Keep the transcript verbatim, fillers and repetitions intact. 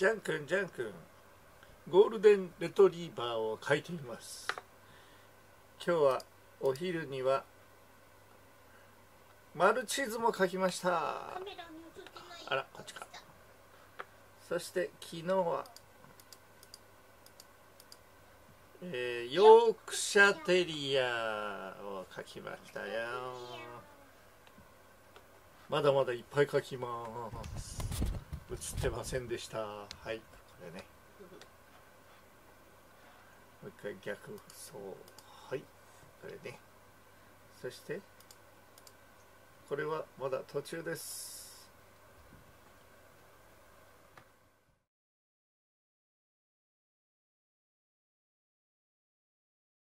ジャン君ジャン君ゴールデンレトリーバーを描いています。今日はお昼にはマルチーズも描きました。あらこっちか。そして昨日は、えー、ヨークシャテリアを描きましたよ。まだまだいっぱい描きます。映ってませんでした。はい、これね。もう一回逆そう。はい、これね。そしてこれはまだ途中です。